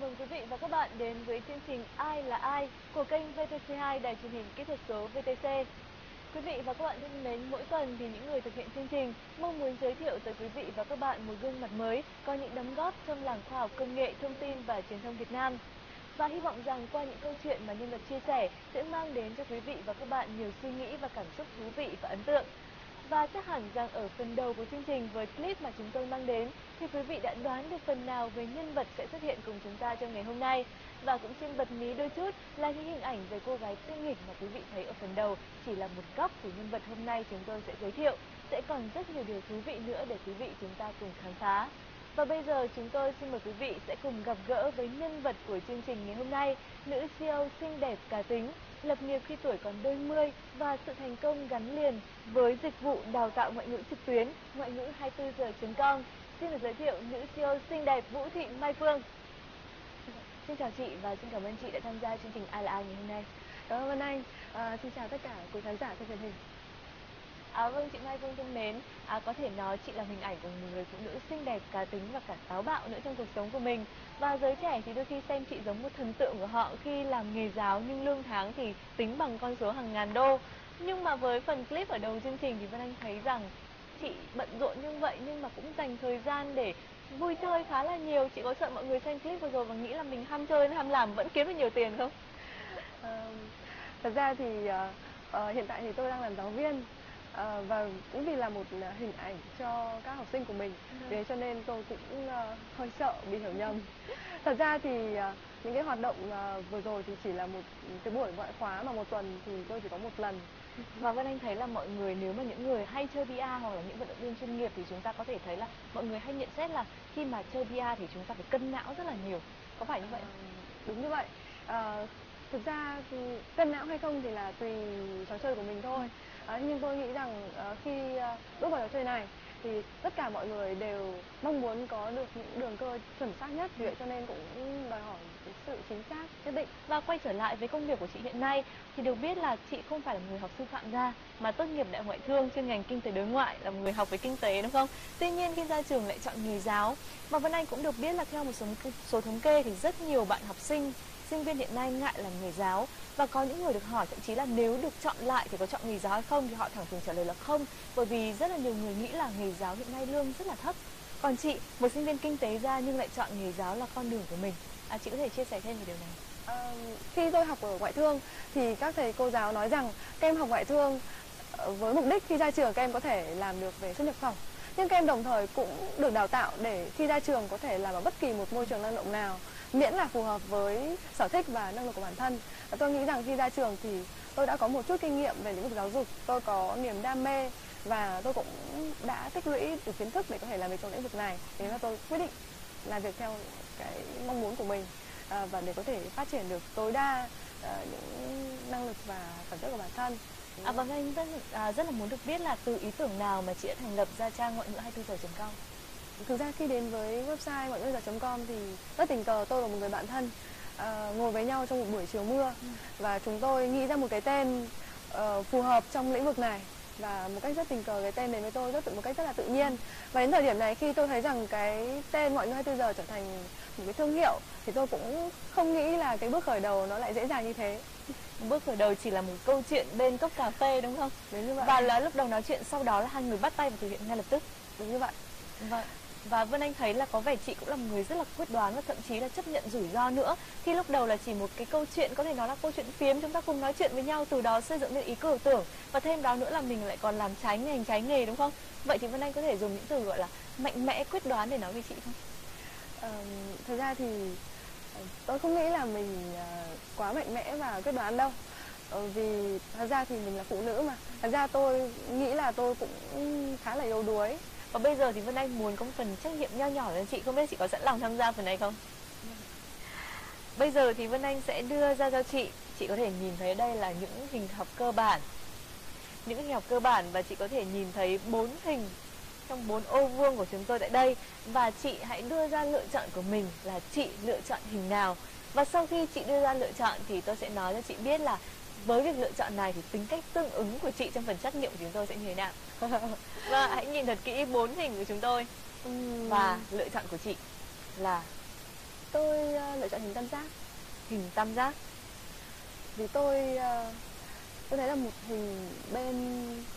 mừng quý vị và các bạn đến với chương trình Ai là ai của kênh VTC2 đài truyền hình kỹ thuật số VTC. Quý vị và các bạn thân mến, mỗi tuần thì những người thực hiện chương trình mong muốn giới thiệu tới quý vị và các bạn một gương mặt mới có những đóng góp trong làng khoa học công nghệ, thông tin và truyền thông Việt Nam. Và hy vọng rằng qua những câu chuyện mà nhân vật chia sẻ sẽ mang đến cho quý vị và các bạn nhiều suy nghĩ và cảm xúc thú vị và ấn tượng. Và chắc hẳn rằng ở phần đầu của chương trình với clip mà chúng tôi mang đến thì quý vị đã đoán được phần nào về nhân vật sẽ xuất hiện cùng chúng ta trong ngày hôm nay. Và cũng xin bật mí đôi chút là những hình ảnh về cô gái xinh nghịch mà quý vị thấy ở phần đầu chỉ là một góc của nhân vật hôm nay chúng tôi sẽ giới thiệu. Sẽ còn rất nhiều điều thú vị nữa để quý vị chúng ta cùng khám phá. Và bây giờ chúng tôi xin mời quý vị sẽ cùng gặp gỡ với nhân vật của chương trình ngày hôm nay, nữ CEO xinh đẹp cá tính, lập nghiệp khi tuổi còn đôi mươi và sự thành công gắn liền với dịch vụ đào tạo ngoại ngữ trực tuyến Ngoại ngữ 24h.com. Xin được giới thiệu nữ CEO xinh đẹp Vũ Thị Mai Phương. Xin chào chị và xin cảm ơn chị đã tham gia chương trình Ai là ai ngày hôm nay. Cảm ơn anh. Xin chào tất cả quý khán giả trên truyền hình. Vâng, chị Mai Phương thân mến, có thể nói chị là hình ảnh của một người phụ nữ xinh đẹp, cá tính và cả táo bạo nữa trong cuộc sống của mình. Và giới trẻ thì đôi khi xem chị giống một thần tượng của họ khi làm nghề giáo nhưng lương tháng thì tính bằng con số hàng ngàn đô. Nhưng mà với phần clip ở đầu chương trình thì Vân Anh thấy rằng chị bận rộn như vậy nhưng mà cũng dành thời gian để vui chơi khá là nhiều. Chị có sợ mọi người xem clip vừa rồi và nghĩ là mình ham chơi, ham làm vẫn kiếm được nhiều tiền không? Thật ra thì hiện tại thì tôi đang làm giáo viên. Và cũng vì là một hình ảnh cho các học sinh của mình, thế cho nên tôi cũng hơi sợ bị hiểu nhầm. Thật ra thì những cái hoạt động vừa rồi thì chỉ là một cái buổi ngoại khóa mà một tuần thì tôi chỉ có một lần. Và Vân Anh thấy là mọi người, nếu mà những người hay chơi bia hoặc là những vận động viên chuyên nghiệp thì chúng ta có thể thấy là mọi người hay nhận xét là khi mà chơi bia thì chúng ta phải cân não rất là nhiều. Có phải như vậy? Đúng như vậy. Thực ra thì cân não hay không thì là tùy trò chơi của mình thôi. Nhưng tôi nghĩ rằng khi bước vào trò chơi này thì tất cả mọi người đều mong muốn có được những đường cơ chuẩn xác nhất, vậy cho nên cũng đòi hỏi cái sự chính xác nhất định. Và quay trở lại với công việc của chị hiện nay thì được biết là chị không phải là người học sư phạm ra mà tốt nghiệp Đại học Ngoại thương chuyên ngành kinh tế đối ngoại, là một người học về kinh tế đúng không? Tuy nhiên khi ra trường lại chọn nghề giáo. Và Vân Anh cũng được biết là theo một số thống kê thì rất nhiều bạn học sinh, sinh viên hiện nay ngại làm nghề giáo, và có những người được hỏi thậm chí là nếu được chọn lại thì có chọn nghề giáo hay không thì họ thẳng thừng trả lời là không, bởi vì rất là nhiều người nghĩ là nghề giáo hiện nay lương rất là thấp. Còn chị, một sinh viên kinh tế ra nhưng lại chọn nghề giáo là con đường của mình, chị có thể chia sẻ thêm về điều này? Khi tôi học ở ngoại thương thì các thầy cô giáo nói rằng các em học ngoại thương với mục đích khi ra trường các em có thể làm được về xuất nhập khẩu, nhưng các em đồng thời cũng được đào tạo để khi ra trường có thể làm ở bất kỳ một môi trường lao động nào, miễn là phù hợp với sở thích và năng lực của bản thân. Tôi nghĩ rằng khi ra trường thì tôi đã có một chút kinh nghiệm về lĩnh vực giáo dục, tôi có niềm đam mê và tôi cũng đã tích lũy được kiến thức để có thể làm việc trong lĩnh vực này. Thế là tôi quyết định làm việc theo cái mong muốn của mình và để có thể phát triển được tối đa những năng lực và phẩm chất của bản thân. Và Anh rất là muốn được biết là từ ý tưởng nào mà chị đã thành lập ra trang ngoại ngữ 24h.com? Thực ra khi đến với website ngoại ngữ24h.com thì rất tình cờ tôi và một người bạn thân ngồi với nhau trong một buổi chiều mưa và chúng tôi nghĩ ra một cái tên phù hợp trong lĩnh vực này, và một cách rất tình cờ cái tên đến với tôi một cách rất là tự nhiên. Và đến thời điểm này khi tôi thấy rằng cái tên ngoại ngữ24h trở thành một cái thương hiệu thì tôi cũng không nghĩ là cái bước khởi đầu nó lại dễ dàng như thế. Bước khởi đầu chỉ là một câu chuyện bên cốc cà phê đúng không? Đúng như vậy. Và là lúc đầu nói chuyện, sau đó là hai người bắt tay và thực hiện ngay lập tức. Đúng như vậy. Vâng. Và Vân Anh thấy là có vẻ chị cũng là một người rất là quyết đoán và thậm chí là chấp nhận rủi ro nữa. Khi lúc đầu là chỉ một cái câu chuyện, có thể nói là câu chuyện phiếm, chúng ta cùng nói chuyện với nhau, từ đó xây dựng nên ý tưởng và thêm đó nữa là mình lại còn làm trái ngành trái nghề đúng không? Vậy thì Vân Anh có thể dùng những từ gọi là mạnh mẽ, quyết đoán để nói về chị không? Thực ra thì tôi không nghĩ là mình quá mạnh mẽ và quyết đoán đâu. Vì thật ra thì mình là phụ nữ mà. Thật ra tôi nghĩ là tôi cũng khá là yếu đuối. Và bây giờ thì Vân Anh muốn có một phần trách nhiệm nho nhỏ cho chị, không biết chị có sẵn lòng tham gia phần này không? Bây giờ thì Vân Anh sẽ đưa ra cho chị có thể nhìn thấy đây là những hình học cơ bản. Những hình học cơ bản và chị có thể nhìn thấy 4 hình trong 4 ô vuông của chúng tôi tại đây. Và chị hãy đưa ra lựa chọn của mình là chị lựa chọn hình nào. Và sau khi chị đưa ra lựa chọn thì tôi sẽ nói cho chị biết là với việc lựa chọn này thì tính cách tương ứng của chị trong phần trắc nghiệm của chúng tôi sẽ như thế nào. Và hãy nhìn thật kỹ 4 hình của chúng tôi. Và lựa chọn của chị là tôi lựa chọn hình tam giác. Hình tam giác vì tôi thấy là một hình bên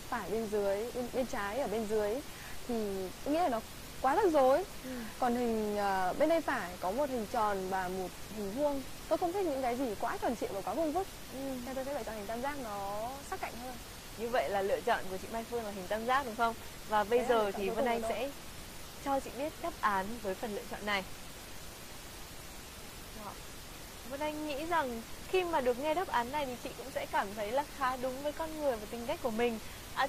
phải bên dưới, bên trái ở bên dưới thì tôi nghĩ là nó quá rắc rối. Còn hình bên đây phải có một hình tròn và một hình vuông. Tôi không thích những cái gì quá tròn trịa và quá vuông vức. Nên tôi sẽ lựa chọn hình tam giác nó sắc cạnh hơn. Như vậy là lựa chọn của chị Mai Phương là hình tam giác đúng không? Và bây giờ thì Vân Anh sẽ cho chị biết đáp án với phần lựa chọn này. Vân Anh nghĩ rằng khi mà được nghe đáp án này thì chị cũng sẽ cảm thấy là khá đúng với con người và tính cách của mình.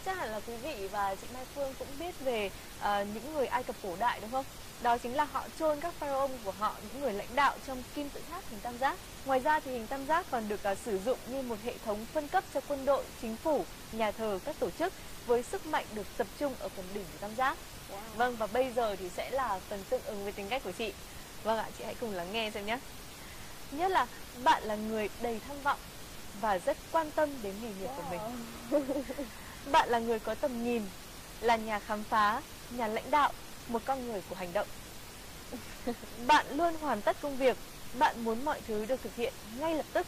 Chắc hẳn là quý vị và chị Mai Phương cũng biết về những người Ai Cập cổ đại đúng không? Đó chính là họ chôn các pharaoh của họ, những người lãnh đạo trong kim tự tháp hình tam giác. Ngoài ra thì hình tam giác còn được sử dụng như một hệ thống phân cấp cho quân đội, chính phủ, nhà thờ, các tổ chức với sức mạnh được tập trung ở phần đỉnh của tam giác. Wow. Vâng, và bây giờ thì sẽ là phần tương ứng với tính cách của chị. Vâng ạ, chị hãy cùng lắng nghe xem nhé. Nhất là bạn là người đầy tham vọng và rất quan tâm đến nghề nghiệp của mình. Bạn là người có tầm nhìn, là nhà khám phá, nhà lãnh đạo, một con người của hành động. Bạn luôn hoàn tất công việc, bạn muốn mọi thứ được thực hiện ngay lập tức.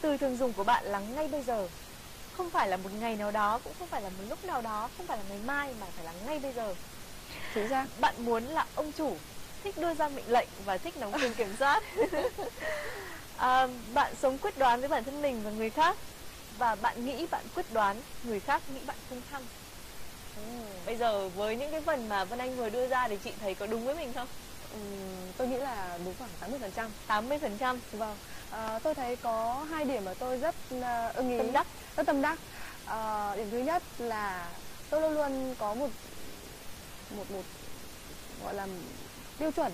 Từ thường dùng của bạn là ngay bây giờ. Không phải là một ngày nào đó, cũng không phải là một lúc nào đó, không phải là ngày mai mà phải là ngay bây giờ. Chính xác. Bạn muốn là ông chủ, thích đưa ra mệnh lệnh và thích nắm quyền kiểm soát. Bạn sống quyết đoán với bản thân mình và người khác. Và bạn nghĩ bạn quyết đoán, người khác nghĩ bạn không thăng. Bây giờ với những cái phần mà Vân Anh vừa đưa ra thì chị thấy có đúng với mình không? Tôi nghĩ là đúng khoảng 80%. 80%? Vâng. Tôi thấy có hai điểm mà tôi rất ưng ý. Tâm đắc. Rất tâm đắc. Điểm thứ nhất là tôi luôn luôn có một gọi là tiêu chuẩn,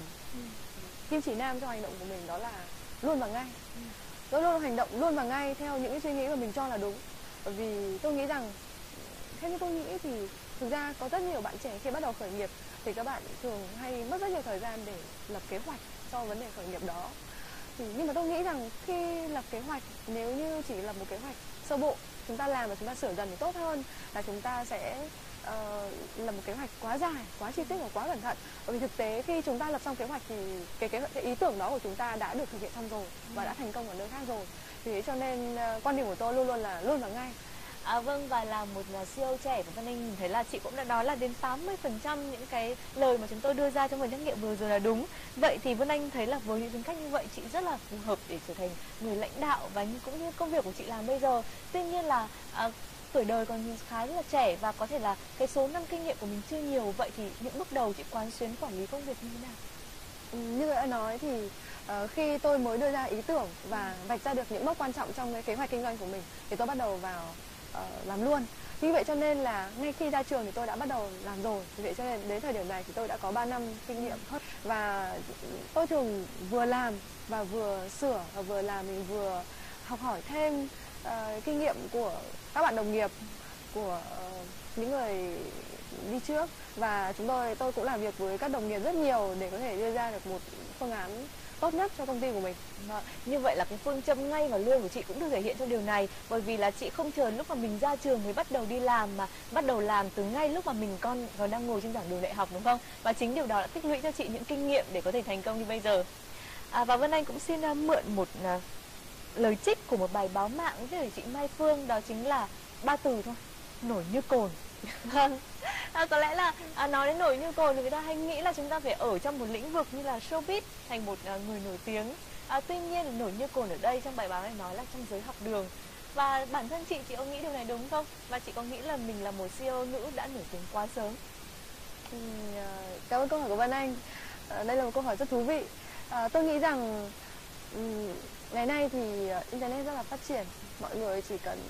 kim chỉ nam cho hành động của mình, đó là luôn và ngay. Tôi luôn hành động luôn và ngay theo những cái suy nghĩ mà mình cho là đúng. Bởi vì tôi nghĩ rằng, theo như tôi nghĩ thì thực ra có rất nhiều bạn trẻ khi bắt đầu khởi nghiệp thì các bạn thường hay mất rất nhiều thời gian để lập kế hoạch cho vấn đề khởi nghiệp đó. Nhưng mà tôi nghĩ rằng khi lập kế hoạch, nếu như chỉ là một kế hoạch sơ bộ, chúng ta làm và chúng ta sửa dần thì tốt hơn là chúng ta sẽ là một kế hoạch quá dài, quá chi tiết và quá cẩn thận. Bởi vì thực tế khi chúng ta lập xong kế hoạch thì cái ý tưởng đó của chúng ta đã được thực hiện xong rồi và đã thành công ở nơi khác rồi. Vì thế cho nên quan điểm của tôi luôn luôn là luôn và ngay. Vâng, và là một CEO trẻ, Vân Anh nhìn thấy là chị cũng đã nói là đến 80% những cái lời mà chúng tôi đưa ra trong phần trắc nghiệm vừa rồi là đúng. Vậy thì Vân Anh thấy là với những tính cách như vậy, chị rất là phù hợp để trở thành người lãnh đạo và cũng như công việc của chị làm bây giờ. Tuy nhiên là tuổi đời còn khá rất là trẻ và có thể là cái số năm kinh nghiệm của mình chưa nhiều. Vậy thì những bước đầu chị quán xuyến quản lý công việc như thế nào? Như tôi đã nói thì khi tôi mới đưa ra ý tưởng và vạch ra được những mốc quan trọng trong cái kế hoạch kinh doanh của mình thì tôi bắt đầu vào làm luôn. Như vậy cho nên là ngay khi ra trường thì tôi đã bắt đầu làm rồi. Vì vậy cho nên đến thời điểm này thì tôi đã có 3 năm kinh nghiệm. Và tôi thường vừa làm và vừa sửa, và vừa làm mình vừa học hỏi thêm kinh nghiệm của các bạn đồng nghiệp, của những người đi trước. Và tôi cũng làm việc với các đồng nghiệp rất nhiều để có thể đưa ra được một phương án tốt nhất cho công ty của mình. Như vậy là cái phương châm ngay và lương của chị cũng được thể hiện trong điều này, bởi vì là chị không chờ lúc mà mình ra trường mới bắt đầu đi làm, mà bắt đầu làm từ ngay lúc mà mình còn đang ngồi trên giảng đường đại học đúng không? Và chính điều đó đã tích lũy cho chị những kinh nghiệm để có thể thành công như bây giờ. Và Vân Anh cũng xin mượn một lời trích của một bài báo mạng với chị Mai Phương, đó chính là 3 từ thôi: nổi như cồn. Có lẽ là nói đến nổi như cồn thì người ta hay nghĩ là chúng ta phải ở trong một lĩnh vực như là showbiz, thành một người nổi tiếng. Tuy nhiên nổi như cồn ở đây trong bài báo này nói là trong giới học đường. Và bản thân chị có nghĩ điều này đúng không? Và chị có nghĩ là mình là một CEO nữ đã nổi tiếng quá sớm? Cảm ơn câu hỏi của Vân Anh. Đây là một câu hỏi rất thú vị. Tôi nghĩ rằng ngày nay thì Internet rất là phát triển. Mọi người chỉ cần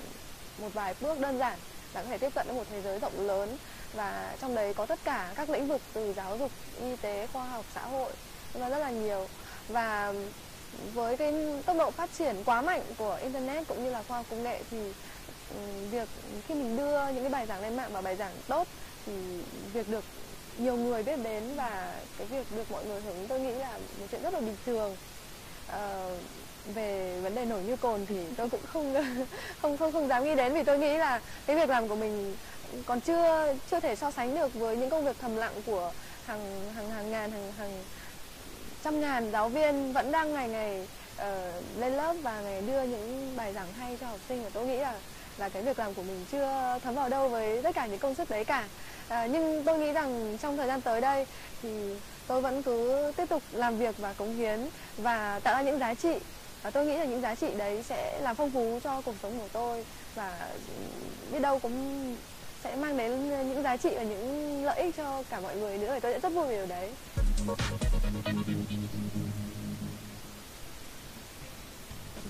một vài bước đơn giản là có thể tiếp cận đến một thế giới rộng lớn. Và trong đấy có tất cả các lĩnh vực từ giáo dục, y tế, khoa học, xã hội, và rất là nhiều. Và với cái tốc độ phát triển quá mạnh của Internet cũng như là khoa học công nghệ thì việc khi mình đưa những cái bài giảng lên mạng mà bài giảng tốt thì việc được nhiều người biết đến và cái việc được mọi người hưởng ứng tôi nghĩ là một chuyện rất là bình thường. Về vấn đề nổi như cồn thì tôi cũng không dám nghĩ đến, vì tôi nghĩ là cái việc làm của mình còn chưa thể so sánh được với những công việc thầm lặng của hàng 100.000 giáo viên vẫn đang ngày ngày lên lớp và ngày đưa những bài giảng hay cho học sinh, và tôi nghĩ là cái việc làm của mình chưa thấm vào đâu với tất cả những công sức đấy cả. Nhưng tôi nghĩ rằng trong thời gian tới đây thì tôi vẫn cứ tiếp tục làm việc và cống hiến và tạo ra những giá trị. Và tôi nghĩ là những giá trị đấy sẽ làm phong phú cho cuộc sống của tôi, và biết đâu cũng sẽ mang đến những giá trị và những lợi ích cho cả mọi người nữa, thì tôi sẽ rất vui về điều đấy.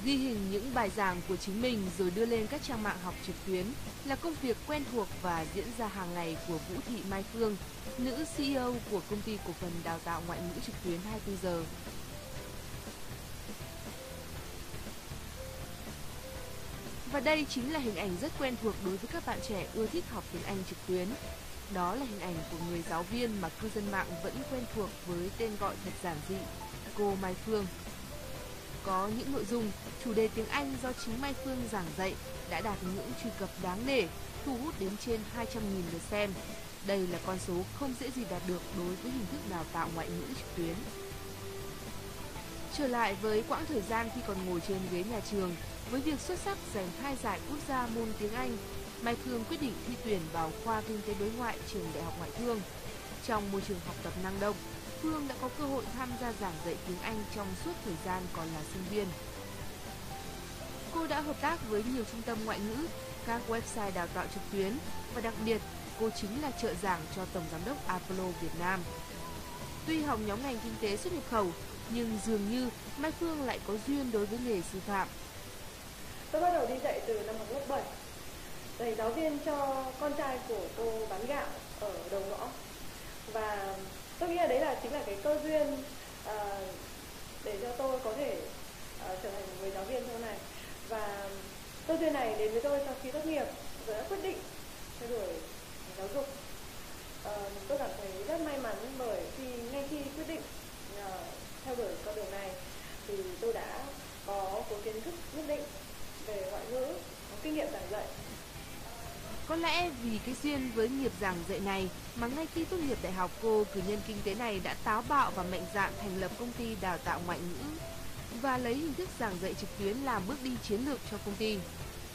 Ghi hình những bài giảng của chính mình rồi đưa lên các trang mạng học trực tuyến là công việc quen thuộc và diễn ra hàng ngày của Vũ Thị Mai Phương, nữ CEO của công ty cổ phần đào tạo ngoại ngữ trực tuyến 24 giờ. Và đây chính là hình ảnh rất quen thuộc đối với các bạn trẻ ưa thích học tiếng Anh trực tuyến. Đó là hình ảnh của người giáo viên mà cư dân mạng vẫn quen thuộc với tên gọi thật giản dị, cô Mai Phương. Có những nội dung, chủ đề tiếng Anh do chính Mai Phương giảng dạy đã đạt những truy cập đáng nể, thu hút đến trên 200.000 lượt xem. Đây là con số không dễ gì đạt được đối với hình thức đào tạo ngoại ngữ trực tuyến. Trở lại với quãng thời gian khi còn ngồi trên ghế nhà trường, với việc xuất sắc giành 2 giải quốc gia môn tiếng Anh, Mai Phương quyết định thi tuyển vào khoa Kinh tế đối ngoại Trường Đại học Ngoại thương. Trong môi trường học tập năng động, Phương đã có cơ hội tham gia giảng dạy tiếng Anh trong suốt thời gian còn là sinh viên. Cô đã hợp tác với nhiều trung tâm ngoại ngữ, các website đào tạo trực tuyến, và đặc biệt, cô chính là trợ giảng cho Tổng Giám đốc Apollo Việt Nam. Tuy học nhóm ngành kinh tế xuất nhập khẩu, nhưng dường như Mai Phương lại có duyên đối với nghề sư phạm. Tôi bắt đầu đi dạy từ năm học lớp 7. Thầy giáo viên cho con trai của cô bán gạo ở đầu ngõ. Và tôi nghĩ là đấy chính là cái cơ duyên để cho tôi có thể trở thành một người giáo viên sau này. Và cơ duyên này đến với tôi sau khi tốt nghiệp, tôi đã quyết định theo đuổi giáo dục. Tôi cảm thấy rất may mắn bởi khi ngay khi quyết định theo đuổi con đường này thì tôi đã có kiến thức nhất định về ngoại ngữ, có kinh nghiệm giảng dạy. Có lẽ vì cái duyên với nghiệp giảng dạy này mà ngay khi tốt nghiệp đại học, cô cử nhân kinh tế này đã táo bạo và mạnh dạn thành lập công ty đào tạo ngoại ngữ và lấy hình thức giảng dạy trực tuyến làm bước đi chiến lược cho công ty.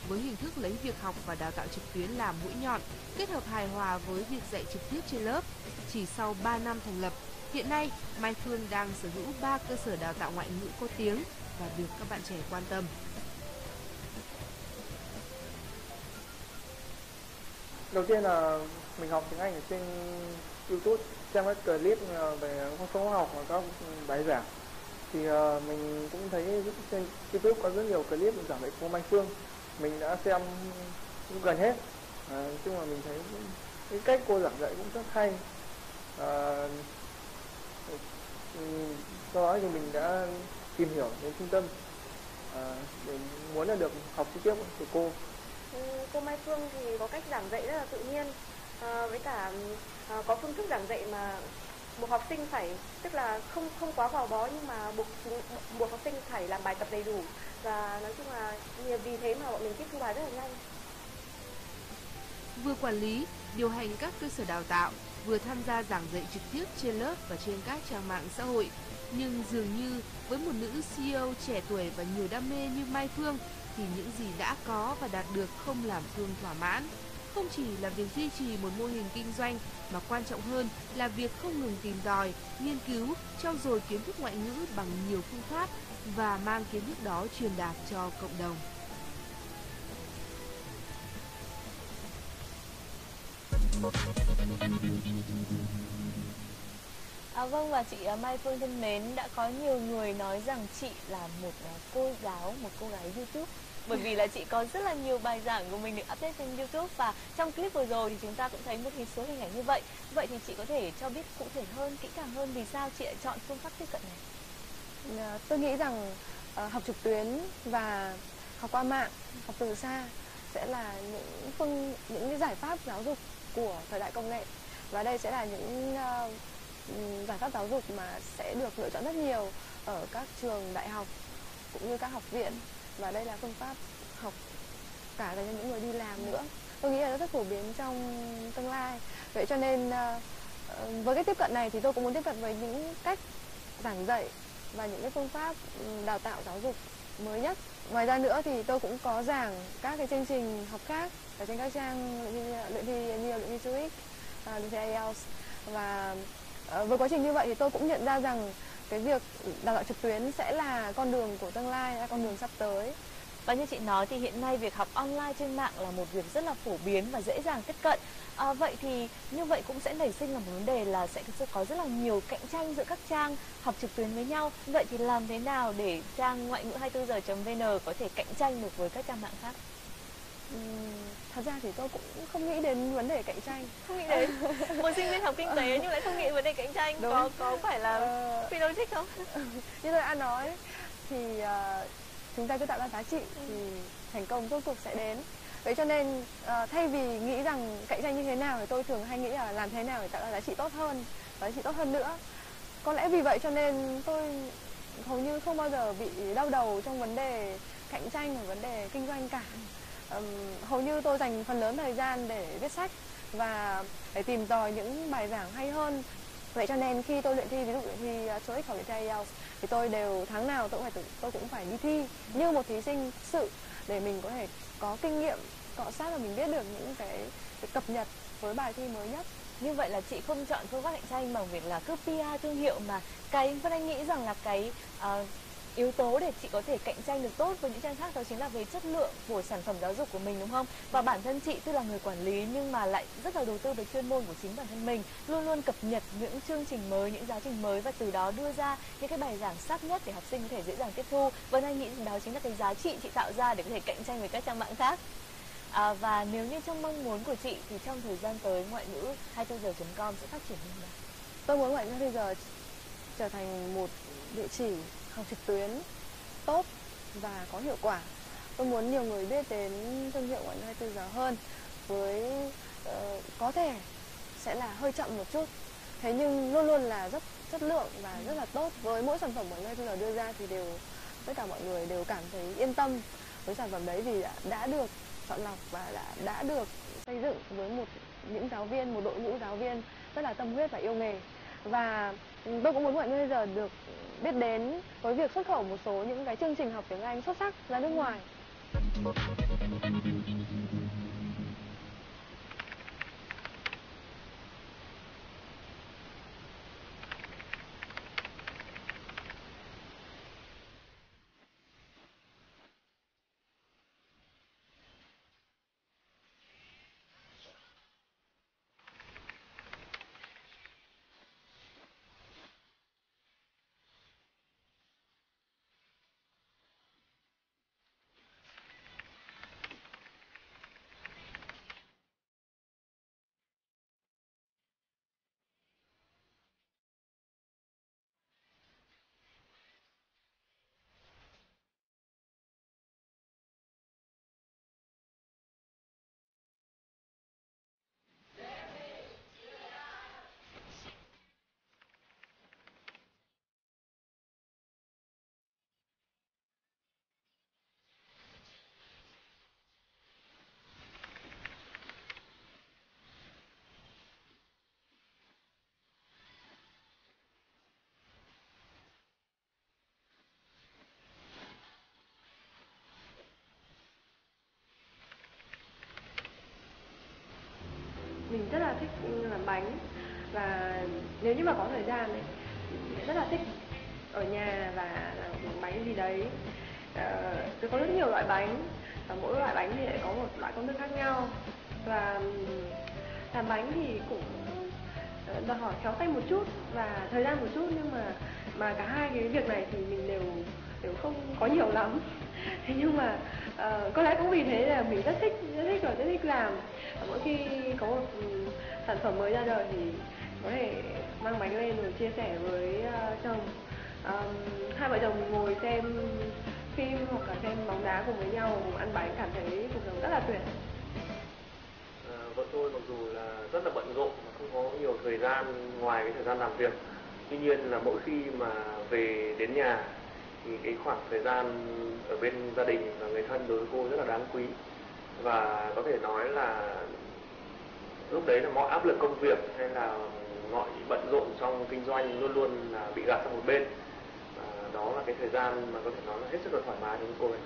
Với hình thức lấy việc học và đào tạo trực tuyến làm mũi nhọn, kết hợp hài hòa với việc dạy trực tiếp trên lớp, chỉ sau 3 năm thành lập, hiện nay Mai Phương đang sở hữu 3 cơ sở đào tạo ngoại ngữ có tiếng và được các bạn trẻ quan tâm. Đầu tiên là mình học tiếng Anh ở trên YouTube, xem các clip về các khóa học và các bài giảng. Thì mình cũng thấy trên YouTube có rất nhiều clip giảng dạy cô Mai Phương. Mình đã xem gần hết. Chung là mình thấy cái cách cô giảng dạy cũng rất hay. Sau đó thì mình đã tìm hiểu đến trung tâm để muốn là được học trực tiếp từ cô. Cô Mai Phương thì có cách giảng dạy rất là tự nhiên, với cả có phương thức giảng dạy mà buộc học sinh phải, tức là không quá gò bó, nhưng mà buộc học sinh phải làm bài tập đầy đủ, và nói chung là vì thế mà bọn mình tiếp thu bài rất là nhanh. Vừa quản lý, điều hành các cơ sở đào tạo, vừa tham gia giảng dạy trực tiếp trên lớp và trên các trang mạng xã hội, nhưng dường như với một nữ CEO trẻ tuổi và nhiều đam mê như Mai Phương, thì những gì đã có và đạt được không làm Phương thỏa mãn. Không chỉ là việc duy trì một mô hình kinh doanh, mà quan trọng hơn là việc không ngừng tìm tòi, nghiên cứu, trau dồi kiến thức ngoại ngữ bằng nhiều phương pháp và mang kiến thức đó truyền đạt cho cộng đồng. Vâng, và chị Mai Phương thân mến, đã có nhiều người nói rằng chị là một cô giáo, một cô gái YouTube, bởi vì là chị có rất là nhiều bài giảng của mình được update trên YouTube, và trong clip vừa rồi thì chúng ta cũng thấy một số hình ảnh như vậy. Vậy thì chị có thể cho biết cụ thể hơn, kỹ càng hơn vì sao chị lại chọn phương pháp tiếp cận này? Tôi nghĩ rằng học trực tuyến và học qua mạng, học từ xa sẽ là những giải pháp giáo dục của thời đại công nghệ, và đây sẽ là những giải pháp giáo dục mà sẽ được lựa chọn rất nhiều ở các trường đại học cũng như các học viện, và đây là phương pháp học cả dành cho những người đi làm nữa. Tôi nghĩ là nó rất phổ biến trong tương lai. Vậy cho nên với cái tiếp cận này thì tôi cũng muốn tiếp cận với những cách giảng dạy và những cái phương pháp đào tạo giáo dục mới nhất. Ngoài ra nữa thì tôi cũng có giảng các cái chương trình học khác ở trên các trang luyện thi như luyện thi TOEIC, luyện thi IELTS. Và với quá trình như vậy thì tôi cũng nhận ra rằng cái việc đào tạo trực tuyến sẽ là con đường của tương lai, là con đường sắp tới. Và như chị nói thì hiện nay việc học online trên mạng là một việc rất là phổ biến và dễ dàng tiếp cận. Vậy thì như vậy cũng sẽ nảy sinh là một vấn đề là sẽ có rất là nhiều cạnh tranh giữa các trang học trực tuyến với nhau. Vậy thì làm thế nào để trang ngoại ngữ 24h.vn có thể cạnh tranh được với các trang mạng khác? Thật ra thì tôi cũng không nghĩ đến vấn đề cạnh tranh. Không nghĩ đến. Một sinh viên học kinh tế nhưng lại không nghĩ đến vấn đề cạnh tranh. Đúng. Có phải là phi logic không? Như tôi đã nói thì chúng ta cứ tạo ra giá trị thì thành công rốt cuộc sẽ đến. Vậy cho nên thay vì nghĩ rằng cạnh tranh như thế nào thì tôi thường hay nghĩ là làm thế nào để tạo ra giá trị tốt hơn, giá trị tốt hơn nữa. Có lẽ vì vậy cho nên tôi hầu như không bao giờ bị đau đầu trong vấn đề cạnh tranh và vấn đề kinh doanh cả. Hầu như tôi dành phần lớn thời gian để viết sách và để tìm tòi những bài giảng hay hơn. Vậy cho nên khi tôi luyện thi, ví dụ luyện thi TOEIC hoặc luyện thi IELTS thì tôi đều tháng nào tôi cũng phải đi thi như một thí sinh thực sự để mình có thể có kinh nghiệm, cọ sát và mình biết được những cái cập nhật với bài thi mới nhất. Như vậy là chị không chọn phương pháp cạnh tranh bằng việc là cứ PR thương hiệu, mà cái Vân Anh nghĩ rằng là cái yếu tố để chị có thể cạnh tranh được tốt với những trang khác đó chính là về chất lượng của sản phẩm giáo dục của mình, đúng không? Và bản thân chị tuy là người quản lý nhưng mà lại rất là đầu tư về chuyên môn của chính bản thân mình, luôn luôn cập nhật những chương trình mới, những giáo trình mới và từ đó đưa ra những cái bài giảng sát nhất để học sinh có thể dễ dàng tiếp thu. Vân Anh nghĩ đó chính là cái giá trị chị tạo ra để có thể cạnh tranh với các trang mạng khác. Và nếu như trong mong muốn của chị thì trong thời gian tới ngoại ngữ 24h.com sẽ phát triển như nào? Tôi muốn ngoại ngữ 24h trở thành một địa chỉ học trực tuyến tốt và có hiệu quả. Tôi muốn nhiều người biết đến thương hiệu ngoại ngữ 24 giờ hơn, với có thể sẽ là hơi chậm một chút. Thế nhưng luôn luôn là rất chất lượng và rất là tốt. Với mỗi sản phẩm ngoại ngữ 24 giờ đưa ra thì đều tất cả mọi người đều cảm thấy yên tâm với sản phẩm đấy vì đã được chọn lọc và đã được xây dựng với một đội ngũ giáo viên rất là tâm huyết và yêu nghề. Và tôi cũng muốn mọi người giờ được biết đến với việc xuất khẩu một số những cái chương trình học tiếng Anh xuất sắc ra nước ngoài. Mình rất là thích làm bánh và nếu như mà có thời gian ấy, mình rất là thích ở nhà và làm một bánh gì đấy. Tôi có rất nhiều loại bánh và mỗi loại bánh thì lại có một loại công thức khác nhau, và làm bánh thì cũng đòi hỏi khéo tay một chút và thời gian một chút, nhưng mà cả hai cái việc này thì mình đều không có nhiều lắm. Thế nhưng mà có lẽ cũng vì thế là mình rất thích làm. Mỗi khi có một sản phẩm mới ra đời thì có thể mang bánh lên rồi chia sẻ với chồng. Hai vợ chồng ngồi xem phim hoặc là xem bóng đá cùng với nhau, cùng ăn bánh, cảm thấy cuộc sống rất là tuyệt. Vợ tôi mặc dù là rất là bận rộn và không có nhiều thời gian ngoài cái thời gian làm việc, tuy nhiên là mỗi khi mà về đến nhà thì cái khoảng thời gian ở bên gia đình và người thân đối với cô rất là đáng quý. Và có thể nói là lúc đấy là mọi áp lực công việc hay là mọi bận rộn trong kinh doanh luôn luôn là bị gạt sang một bên. Đó là cái thời gian mà có thể nói là hết sức là thoải mái đối với cô ấy.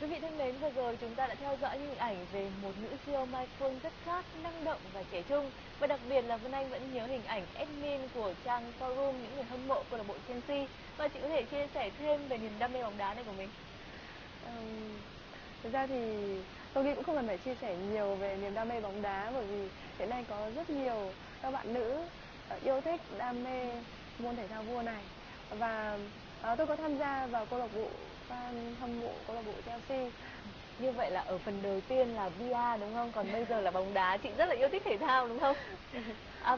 Quý vị thân mến, vừa rồi chúng ta đã theo dõi những hình ảnh về một nữ CEO Mai Phương rất khác, năng động và trẻ trung. Và đặc biệt là Vân Anh vẫn nhớ hình ảnh admin của trang forum những người hâm mộ câu lạc bộ Chelsea. Và chị có thể chia sẻ thêm về niềm đam mê bóng đá này của mình. Thực ra thì tôi nghĩ cũng không cần phải chia sẻ nhiều về niềm đam mê bóng đá, bởi vì hiện nay có rất nhiều các bạn nữ yêu thích, đam mê môn thể thao vua này. Và tôi có tham gia vào câu lạc bộ fan hâm mộ câu lạc bộ Chelsea. Như vậy là ở phần đầu tiên là VR đúng không? Còn bây giờ là bóng đá. Chị rất là yêu thích thể thao đúng không?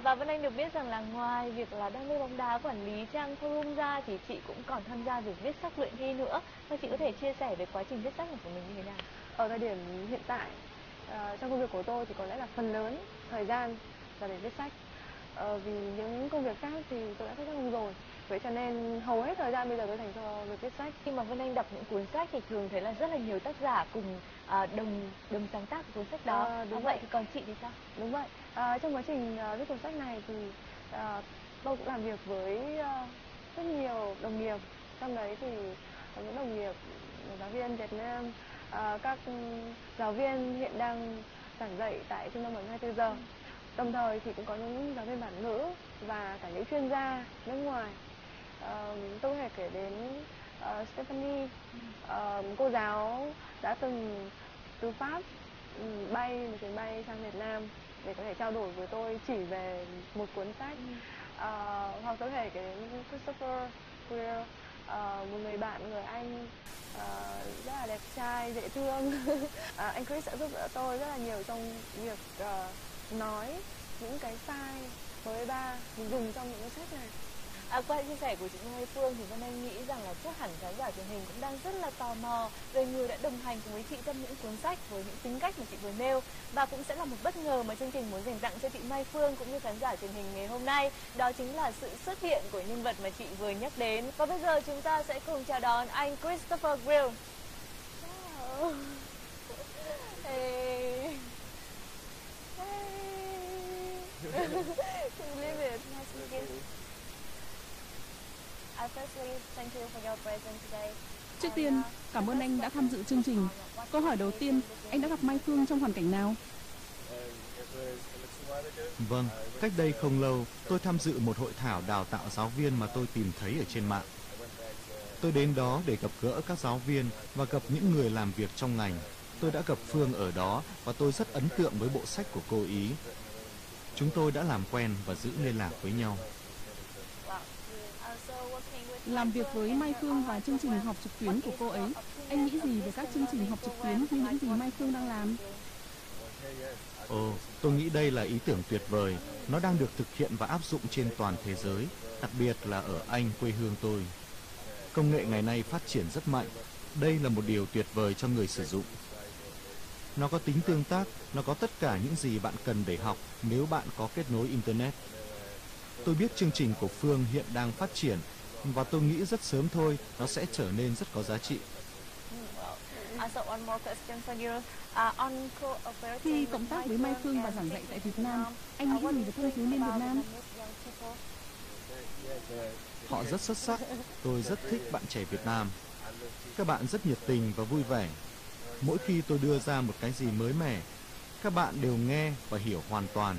Và Vân Anh được biết rằng là ngoài việc là đam mê bóng đá, quản lý trang forum ra thì chị cũng còn tham gia việc viết sách luyện thi nữa. Và chị có thể chia sẻ về quá trình viết sách của mình như thế nào? Ở thời điểm hiện tại, trong công việc của tôi thì có lẽ là phần lớn thời gian là để viết sách. Vì những công việc khác thì tôi đã thất vọng rồi, vậy cho nên hầu hết thời gian bây giờ tôi dành cho việc viết sách. Khi mà Vân Anh đọc những cuốn sách thì thường thấy là rất là nhiều tác giả cùng đồng sáng tác của cuốn sách đó. Vậy thì còn chị thì sao? Đúng vậy. Trong quá trình viết cuốn sách này thì tôi cũng làm việc với rất nhiều đồng nghiệp, trong đấy thì những đồng nghiệp giáo viên Việt Nam, các giáo viên hiện đang giảng dạy tại trung tâm Ngoại ngữ 24h. Đồng thời thì cũng có những giáo viên bản ngữ và cả những chuyên gia nước ngoài. Tôi có thể kể đến Stephanie, cô giáo đã từng từ Pháp bay một chuyến bay sang Việt Nam để có thể trao đổi với tôi chỉ về một cuốn sách. Hoặc tôi có thể kể đến Christopher Gryll, một người bạn người Anh rất là đẹp trai, dễ thương. Anh Chris đã giúp đỡ tôi rất là nhiều trong việc nói những cái file với ba mình dùng trong những cái sách này. Qua chia sẻ của chị Mai Phương thì Vân Anh nghĩ rằng là chắc hẳn khán giả truyền hình cũng đang rất là tò mò về người đã đồng hành cùng với chị trong những cuốn sách với những tính cách mà chị vừa nêu, và cũng sẽ là một bất ngờ mà chương trình muốn dành tặng cho chị Mai Phương cũng như khán giả truyền hình ngày hôm nay, đó chính là sự xuất hiện của nhân vật mà chị vừa nhắc đến. Và bây giờ chúng ta sẽ cùng chào đón anh Christopher Gryll. Wow. Hey. Can you believe it? Nice to meet you. Firstly, thank you for your presence today. Trước tiên, cảm ơn anh đã tham dự chương trình. Câu hỏi đầu tiên, anh đã gặp Mai Phương trong hoàn cảnh nào? Vâng, cách đây không lâu, tôi tham dự một hội thảo đào tạo giáo viên mà tôi tìm thấy ở trên mạng. Tôi đến đó để gặp gỡ các giáo viên và gặp những người làm việc trong ngành. Tôi đã gặp Phương ở đó và tôi rất ấn tượng với bộ sách của cô ý. Chúng tôi đã làm quen và giữ liên lạc với nhau. Làm việc với Mai Phương và chương trình học trực tuyến của cô ấy, anh nghĩ gì về các chương trình học trực tuyến như những gì Mai Phương đang làm? Ồ, tôi nghĩ đây là ý tưởng tuyệt vời. Nó đang được thực hiện và áp dụng trên toàn thế giới, đặc biệt là ở Anh, quê hương tôi. Công nghệ ngày nay phát triển rất mạnh. Đây là một điều tuyệt vời cho người sử dụng. Nó có tính tương tác, nó có tất cả những gì bạn cần để học nếu bạn có kết nối Internet. Tôi biết chương trình của Phương hiện đang phát triển và tôi nghĩ rất sớm thôi nó sẽ trở nên rất có giá trị. Khi cộng tác với Mai Phương và giảng dạy tại Việt Nam, anh nghĩ gì về thanh thiếu niên Việt Nam? Họ rất xuất sắc, tôi rất thích bạn trẻ Việt Nam. Các bạn rất nhiệt tình và vui vẻ. Mỗi khi tôi đưa ra một cái gì mới mẻ, các bạn đều nghe và hiểu hoàn toàn.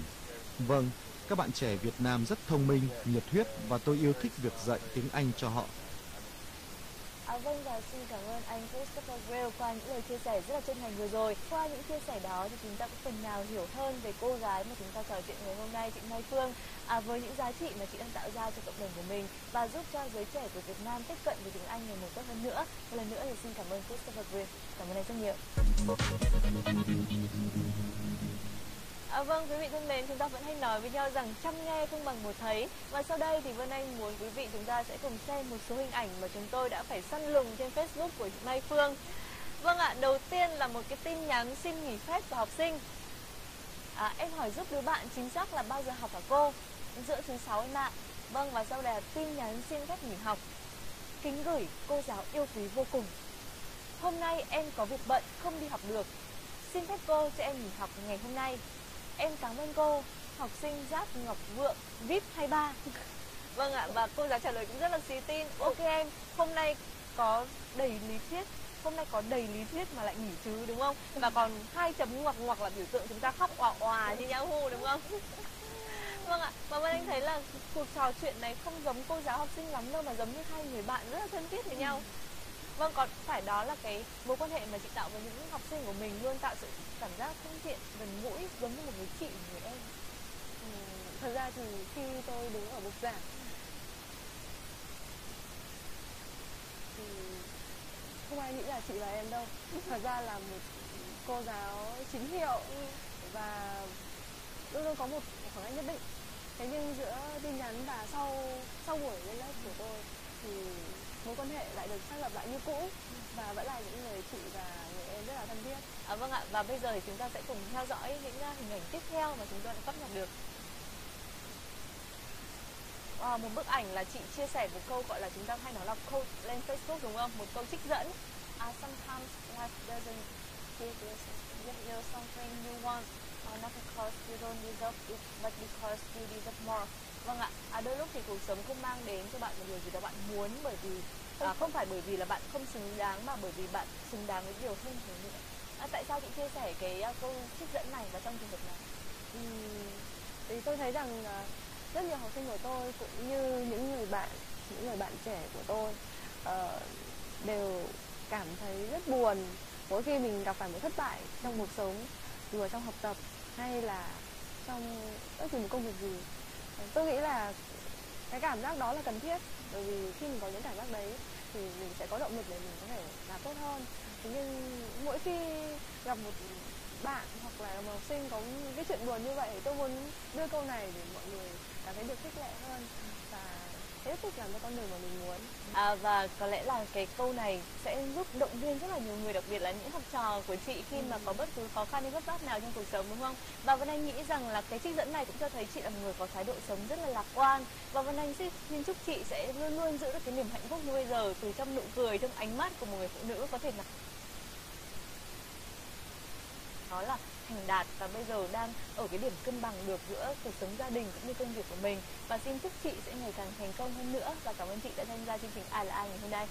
Vâng, các bạn trẻ Việt Nam rất thông minh, nhiệt huyết và tôi yêu thích việc dạy tiếng Anh cho họ. Vâng, và xin cảm ơn anh Christopher Gryll qua những lời chia sẻ rất là chân thành vừa rồi. Qua những chia sẻ đó thì chúng ta cũng phần nào hiểu hơn về cô gái mà chúng ta trò chuyện ngày hôm nay, chị Mai Phương, với những giá trị mà chị đang tạo ra cho cộng đồng của mình và giúp cho giới trẻ của Việt Nam tiếp cận với tiếng Anh ngày một tốt hơn nữa. Một lần nữa thì xin cảm ơn Christopher Gryll. Cảm ơn anh rất nhiều. Vâng, quý vị thân mến, chúng ta vẫn hay nói với nhau rằng chăm nghe không bằng một thấy. Và sau đây thì Vân Anh muốn quý vị chúng ta sẽ cùng xem một số hình ảnh mà chúng tôi đã phải săn lùng trên Facebook của chị Mai Phương. Vâng ạ, đầu tiên là một cái tin nhắn xin nghỉ phép của học sinh. Em hỏi giúp đứa bạn chính xác là bao giờ học hả cô? Giữa thứ Sáu em ạ. Vâng, và sau đây là tin nhắn xin phép nghỉ học. Kính gửi cô giáo yêu quý vô cùng. Hôm nay em có việc bận, không đi học được. Xin phép cô cho em nghỉ học ngày hôm nay. Em cảm ơn cô. Học sinh Giáp Ngọc Vượng VIP 23. Vâng ạ, và cô giáo trả lời cũng rất là xì tin. Ok em, hôm nay có đầy lý thuyết mà lại nghỉ chứ, đúng không? Và còn 2 chấm ngoặc ngoặc là biểu tượng chúng ta khóc òa òa như nhau hù, đúng không? Vâng ạ, và anh thấy là cuộc trò chuyện này không giống cô giáo học sinh lắm đâu, mà giống như hai người bạn rất là thân thiết với nhau. Vâng, còn phải đó là cái mối quan hệ mà chị tạo với những học sinh của mình, luôn tạo sự cảm giác thân thiện, gần gũi, giống như một người chị, một người em. Thật ra thì khi tôi đứng ở bục giảng thì không ai nghĩ là chị và em đâu. Thật ra là một cô giáo chính hiệu và luôn luôn có một khoảng cách nhất định. Thế nhưng giữa tin nhắn và sau buổi lên lớp của tôi thì mối quan hệ lại được xác lập lại như cũ, và vẫn là những người chị và người em rất là thân thiết. Vâng ạ, và bây giờ thì chúng ta sẽ cùng theo dõi những hình ảnh tiếp theo mà chúng tôi đã cập nhật được. Một bức ảnh là chị chia sẻ một câu gọi là chúng ta hay nói là quote lên Facebook, đúng không? Một câu trích dẫn. Sometimes life doesn't give you something you want, not because you don't deserve it, but because you deserve more. Vâng ạ, đôi lúc thì cuộc sống không mang đến cho bạn một điều gì đó bạn muốn, bởi vì không phải bởi vì là bạn không xứng đáng, mà bởi vì bạn xứng đáng với điều hơn thế nữa. Tại sao chị chia sẻ cái câu trích dẫn này và trong trường hợp này? Thì tôi thấy rằng rất nhiều học sinh của tôi cũng như những người bạn trẻ của tôi đều cảm thấy rất buồn mỗi khi mình gặp phải một thất bại trong cuộc sống, dù ở trong học tập hay là trong bất kỳ một công việc gì. Tôi nghĩ là cái cảm giác đó là cần thiết, bởi vì khi mình có những cảm giác đấy thì mình sẽ có động lực để mình có thể làm tốt hơn. Thế nhưng mỗi khi gặp một bạn hoặc là một học sinh có cái chuyện buồn như vậy, tôi muốn đưa câu này để mọi người cảm thấy được khích lệ hơn và tiếp tục làm theo con đường mà mình muốn. Và có lẽ là cái câu này sẽ giúp động viên rất là nhiều người, đặc biệt là những học trò của chị khi mà có bất cứ khó khăn hay vấp váp nào trong cuộc sống, đúng không? Và Vân Anh nghĩ rằng là cái trích dẫn này cũng cho thấy chị là một người có thái độ sống rất là lạc quan, và Vân Anh xin chúc chị sẽ luôn luôn giữ được cái niềm hạnh phúc như bây giờ từ trong nụ cười, trong ánh mắt của một người phụ nữ có thể là đó là thành đạt và bây giờ đang ở cái điểm cân bằng được giữa cuộc sống gia đình cũng như công việc của mình. Và xin chúc chị sẽ ngày càng thành công hơn nữa, và cảm ơn chị đã tham gia chương trình Ai là ai ngày hôm nay.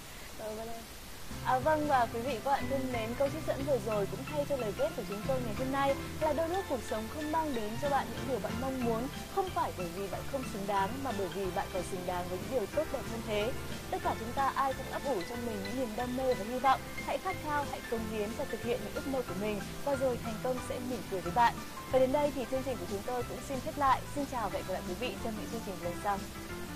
Vâng, và quý vị các bạn thân mến, câu trích dẫn vừa rồi cũng thay cho lời kết của chúng tôi ngày hôm nay là đôi lúc cuộc sống không mang đến cho bạn những điều bạn mong muốn, không phải bởi vì bạn không xứng đáng, mà bởi vì bạn còn xứng đáng với những điều tốt đẹp hơn thế. Tất cả chúng ta ai cũng ấp ủ trong mình những niềm đam mê và hy vọng, hãy khát khao, hãy cống hiến và thực hiện những ước mơ của mình, và rồi thành công sẽ mỉm cười với bạn. Và đến đây thì chương trình của chúng tôi cũng xin khép lại. Xin chào và hẹn gặp lại quý vị trong những chương trình lần sau.